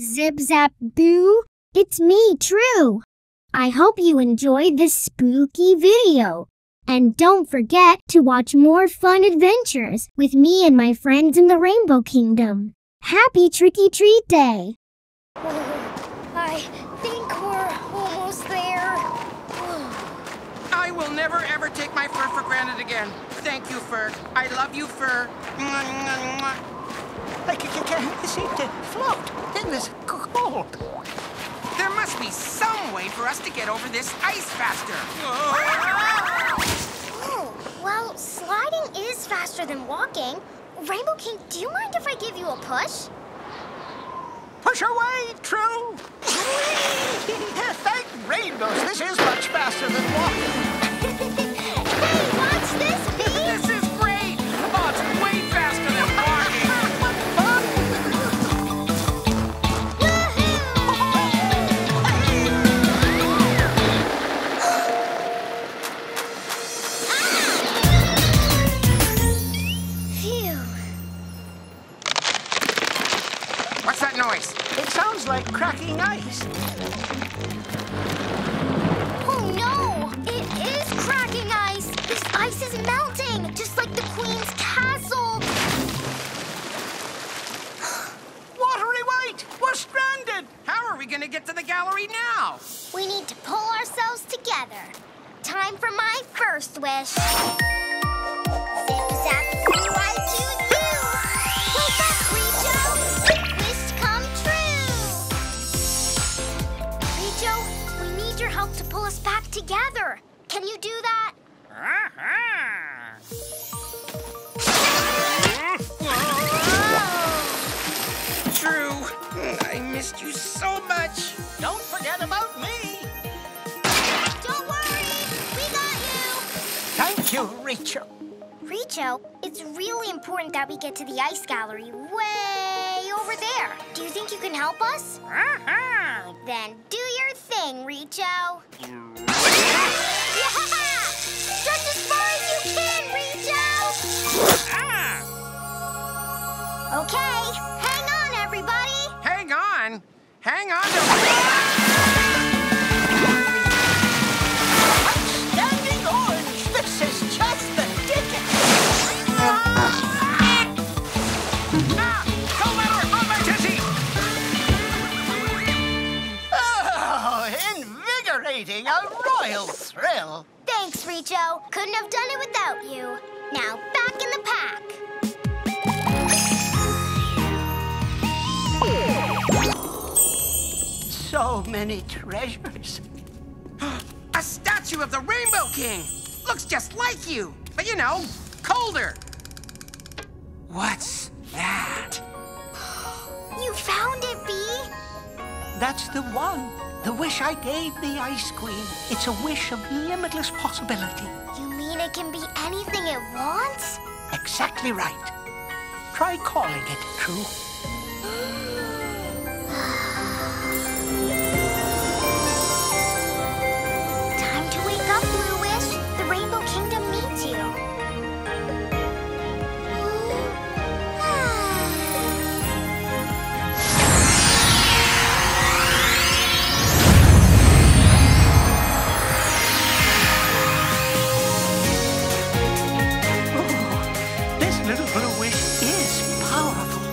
Zip-Zap-Boo, it's me, True. I hope you enjoy this spooky video. And don't forget to watch more fun adventures with me and my friends in the Rainbow Kingdom. Happy Tricky Treat Day! I think we're almost there. I will never ever take my fur for granted again. Thank you, fur. I love you, fur. I can't seem to float in this cold. There must be some way for us to get over this ice faster. Oh, well, sliding is faster than walking. Rainbow King, do you mind if I give you a push? Push away, True! Thank rainbows, this is much faster than walking. Hey, watch this, Bee! This is great! Oh, it's way faster than walking! Phew. What's that noise? It sounds like cracking ice. Oh no! It is cracking ice! This ice is melting, just like the Queen's castle! Watery White! We're stranded! How are we gonna get to the gallery now? We need to pull ourselves together. Time for my first wish. Zip-Zap-Boo, I choose you! Wake up, Rijo! Help to pull us back together. Can you do that? True, I missed you so much. Don't forget about me. Don't worry, we got you. Thank you, Rijo. Rijo, it's really important that we get to the ice gallery way over there. Do you think you can help us? Then do your thing, Rijo. Yeah! Stretch as far as you can, Rijo! Okay, hang on, everybody! Hang on? Hang on to... Outstanding orange! This is just the ticket! A royal thrill. Thanks, Rijo. Couldn't have done it without you. Now back in the pack. So many treasures. A statue of the Rainbow King. Looks just like you, but you know, colder. What's that? You found it, Bee. That's the one. The wish I gave the Ice Queen. It's a wish of limitless possibility. You mean it can be anything it wants? Exactly right. Try calling it, True. Time to wake up, Blue Wish. The Rainbow Kingdom needs you. Little Blue Wish is powerful.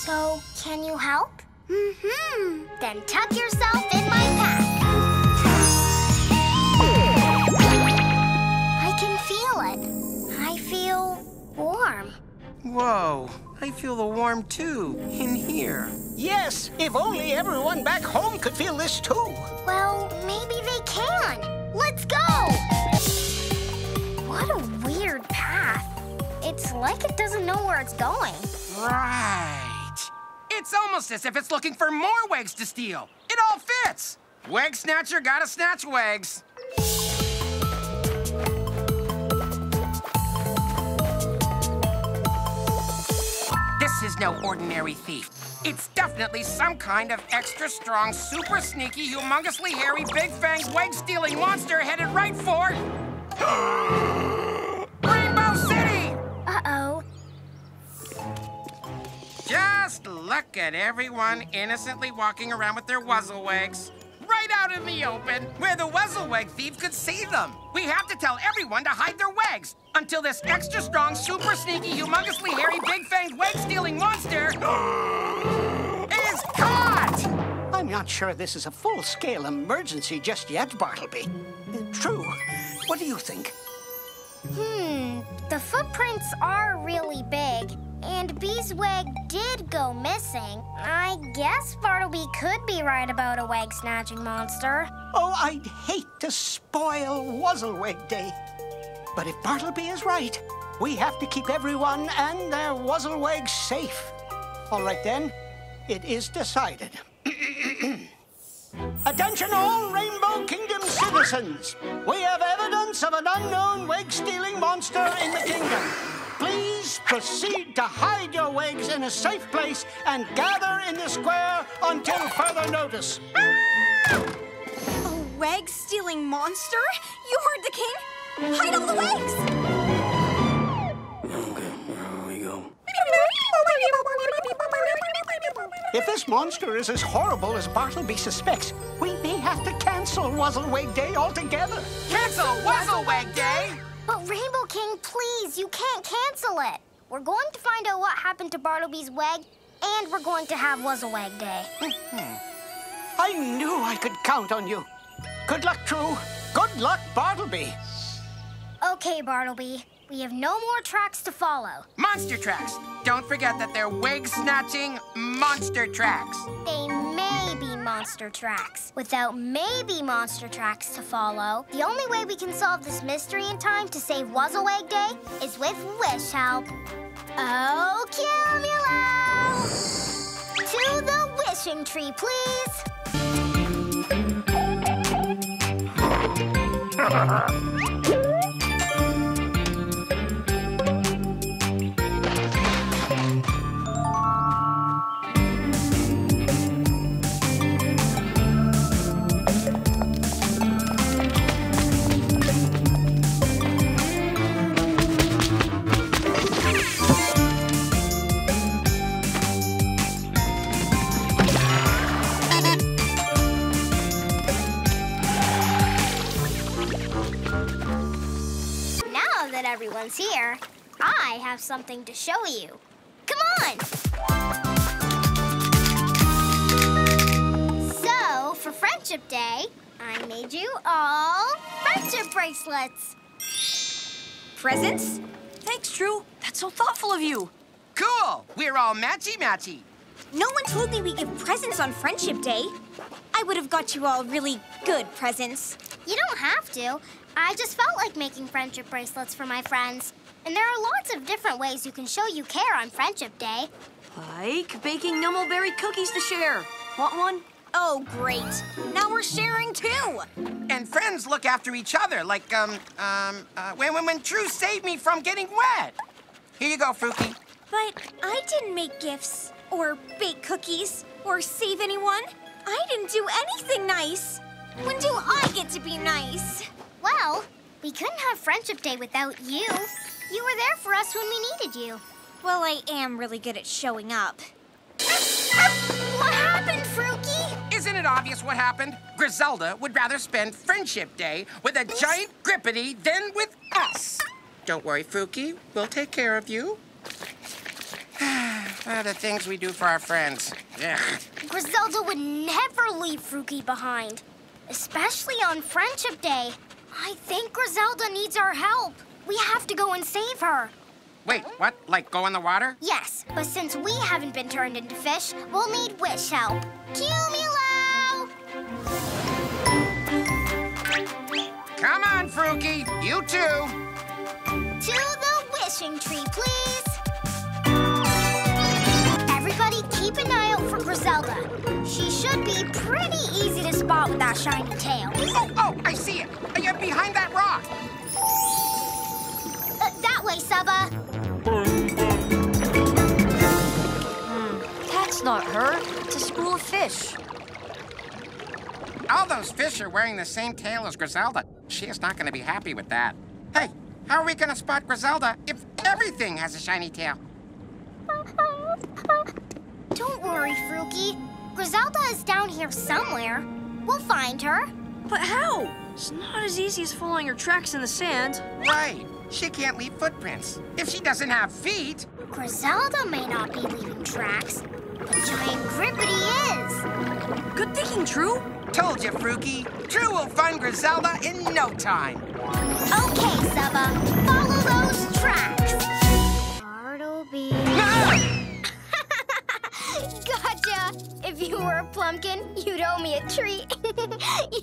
So, can you help? Mm-hmm. Then tuck yourself in my pack. I can feel it. I feel warm. Whoa, I feel the warm too, in here. Yes, if only everyone back home could feel this too. Well, maybe they can. Let's go! What a weird path. It's like it doesn't know where it's going. Right. It's almost as if it's looking for more wags to steal. It all fits. Wag Snatcher gotta snatch wags. This is no ordinary thief. It's definitely some kind of extra strong, super sneaky, humongously hairy, big-fanged, wag-stealing monster headed right for... Rainbow City! Uh-oh. Just Just look at everyone innocently walking around with their Wuzzlewags. Right out in the open, where the Wuzzlewag thieves could see them. We have to tell everyone to hide their wags until this extra strong, super sneaky, humongously hairy, big-fanged, wag-stealing monster is caught! I'm not sure this is a full-scale emergency just yet, Bartleby. True. What do you think? The footprints are really big, and Bee's wag did go missing. I guess Bartleby could be right about a wag-snatching monster. Oh, I'd hate to spoil Wuzzlewag Day. But if Bartleby is right, we have to keep everyone and their Wuzzlewags safe. All right, then. It is decided. Attention all Rainbow Kingdom citizens! We have evidence of an unknown wag-stealing monster in the kingdom. Please proceed to hide your wags in a safe place and gather in the square until further notice. A wag-stealing monster? You heard the king! Hide all the wags! Okay, here we go. If this monster is as horrible as Bartleby suspects, we may have to cancel Wuzzlewag Day altogether. Cancel Wuzzlewag Day? But Rainbow King, please, you can't cancel it. We're going to find out what happened to Bartleby's wag, and we're going to have Wuzzlewag Day. I knew I could count on you. Good luck, True. Good luck, Bartleby. Okay, Bartleby. We have no more tracks to follow. Monster tracks! Don't forget that they're wig-snatching monster tracks. They may be monster tracks. Without maybe monster tracks to follow, the only way we can solve this mystery in time to save Wuzzlewag Day is with wish help. Oh, Cumulo! To the wishing tree, please! Everyone's here, I have something to show you. Come on! So, for Friendship Day, I made you all friendship bracelets. Presents? Thanks, Drew. That's so thoughtful of you. Cool! We're all matchy-matchy. No one told me we give presents on Friendship Day. I would have got you all really good presents. You don't have to. I just felt like making friendship bracelets for my friends. And there are lots of different ways you can show you care on Friendship Day. Like baking numbleberry cookies to share. Want one? Oh, great. Now we're sharing, too. And friends look after each other, like, when True saved me from getting wet. Here you go, Frookie. But I didn't make gifts, or bake cookies, or save anyone. I didn't do anything nice. When do I get to be nice? Well, we couldn't have Friendship Day without you. You were there for us when we needed you. Well, I am really good at showing up. What happened, Frookie? Isn't it obvious what happened? Griselda would rather spend Friendship Day with a giant Grippity than with us. Don't worry, Frookie. We'll take care of you. The things we do for our friends. Yeah. Griselda would never leave Frookie behind, especially on Friendship Day. I think Griselda needs our help. We have to go and save her. Wait, what? Like go in the water? Yes, but since we haven't been turned into fish, we'll need wish help. Cumulo! Come on, Frookie. You too. To the wishing tree, please. Everybody keep an eye out for Griselda. She should be pretty easy to spot with that shiny tail. Oh, I see it. You're behind that rock. That way, Subba. That's not her. It's a school of fish. All those fish are wearing the same tail as Griselda. She is not going to be happy with that. Hey, how are we going to spot Griselda if everything has a shiny tail? worry, Frookie. Griselda is down here somewhere. We'll find her. But how? It's not as easy as following her tracks in the sand. Right. She can't leave footprints. If she doesn't have feet... Griselda may not be leaving tracks, but Giant Grippity is. Good thinking, True. Told you, Frookie. Drew will find Griselda in no time. Okay, Subba. Follow those tracks. Bartleby. Gotcha. If you were a Plumpkin, you'd owe me a treat.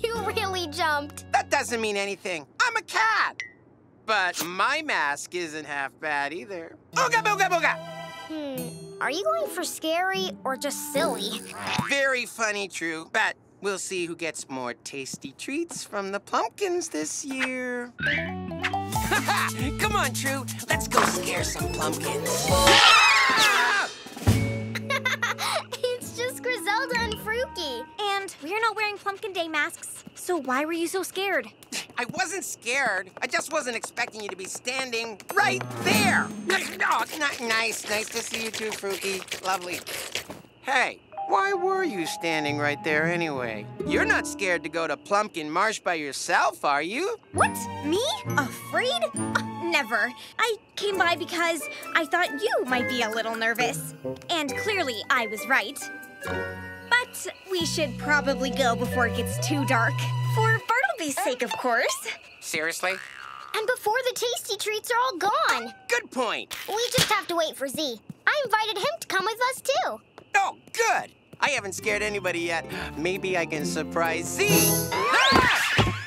You really jumped. That doesn't mean anything. I'm a cat. But my mask isn't half bad either. Ooga booga booga! Are you going for scary or just silly? Very funny, True. But we'll see who gets more tasty treats from the Plumpkins this year. Come on, True. Let's go scare some Plumpkins. It's just Griselda and Frookie. And we're not wearing Plumpkin Day masks. So why were you so scared? I wasn't scared. I just wasn't expecting you to be standing right there. Oh, nice. Nice to see you too, Frookie. Lovely. Hey, why were you standing right there anyway? You're not scared to go to Plumpkin Marsh by yourself, are you? What? Me? Afraid? Never. I came by because I thought you might be a little nervous. And clearly I was right. But we should probably go before it gets too dark. For Bartleby's sake, of course. Seriously? And before the tasty treats are all gone. Good point. We just have to wait for Z. I invited him to come with us, too. Oh, good. I haven't scared anybody yet. Maybe I can surprise Z. Ah!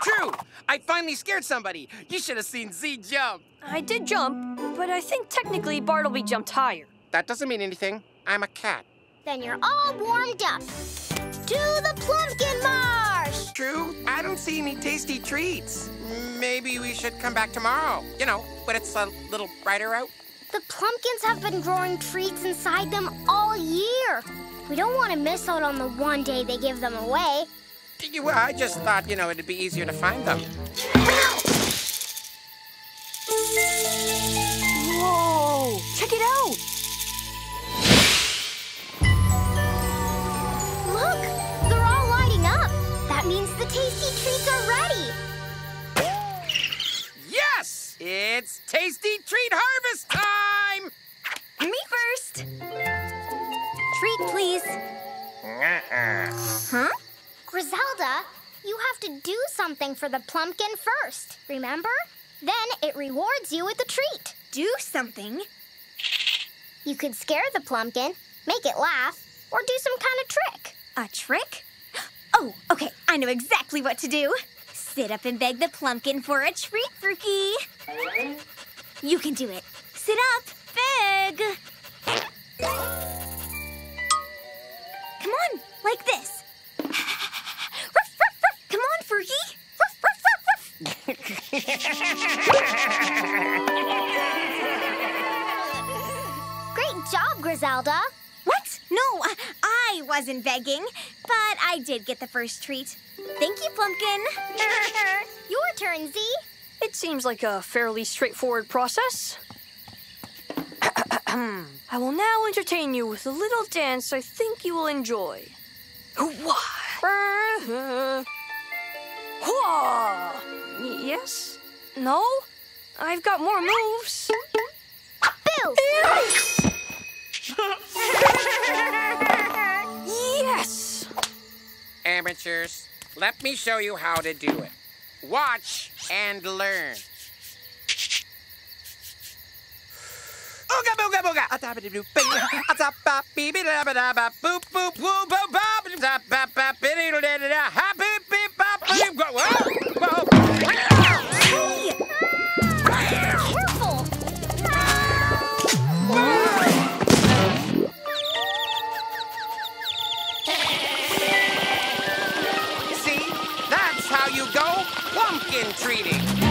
True. I finally scared somebody. You should have seen Z jump. I did jump, but I think technically Bartleby jumped higher. That doesn't mean anything. I'm a cat. Then you're all warmed up. To the Plumpkin Marsh! True, I don't see any tasty treats. Maybe we should come back tomorrow. You know, when it's a little brighter out. The Plumpkins have been growing treats inside them all year. We don't want to miss out on the one day they give them away. Well, I just thought, you know, it'd be easier to find them. Whoa! Check it out! Look, they're all lighting up. That means the tasty treats are ready. Yes, it's tasty treat harvest time. Me first. Treat, please. Huh? Griselda, you have to do something for the Plumpkin first, remember? Then it rewards you with a treat. Do something? You could scare the Plumpkin, make it laugh, or do some kind of trick. A trick? Oh, okay, I know exactly what to do. Sit up and beg the Plumpkin for a treat, Frookie. You can do it. Sit up, beg. Come on, like this. Ruff, ruff, ruff. Come on, Frookie. Ruff, ruff, ruff, ruff. Great job, Griselda. What? No, I wasn't begging, but I did get the first treat. Thank you, Plumpkin. Your turn, Z. It seems like a fairly straightforward process. I will now entertain you with a little dance I think you will enjoy. Yes? No? I've got more moves. Boo! Yes! Amateurs, let me show you how to do it. Watch and learn. Ooga booga booga! See? That's how you go Plumpkin treating.